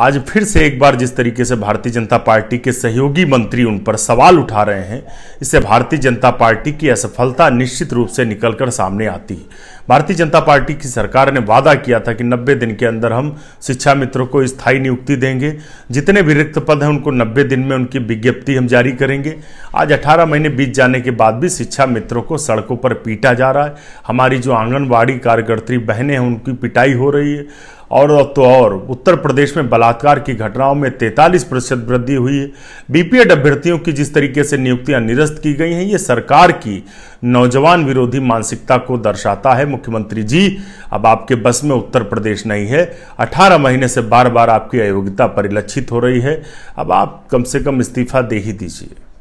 आज फिर से एक बार जिस तरीके से भारतीय जनता पार्टी के सहयोगी मंत्री उन पर सवाल उठा रहे हैं, इससे भारतीय जनता पार्टी की असफलता निश्चित रूप से निकलकर सामने आती है। भारतीय जनता पार्टी की सरकार ने वादा किया था कि 90 दिन के अंदर हम शिक्षा मित्रों को स्थायी नियुक्ति देंगे, जितने भी रिक्त पद हैं उनको 90 दिन में उनकी विज्ञप्ति हम जारी करेंगे। आज 18 महीने बीत जाने के बाद भी शिक्षा मित्रों को सड़कों पर पीटा जा रहा है। हमारी जो आंगनबाड़ी कार्यकर्त्री बहनें हैं उनकी पिटाई हो रही है और तो और उत्तर प्रदेश में बलात्कार की घटनाओं में 43% वृद्धि हुई है। बीपीएड अभ्यर्थियों की जिस तरीके से नियुक्तियां निरस्त की गई हैं, ये सरकार की नौजवान विरोधी मानसिकता को दर्शाता है। मुख्यमंत्री जी, अब आपके बस में उत्तर प्रदेश नहीं है। 18 महीने से बार बार आपकी अयोग्यता परिलक्षित हो रही है। अब आप कम से कम इस्तीफा दे ही दीजिए।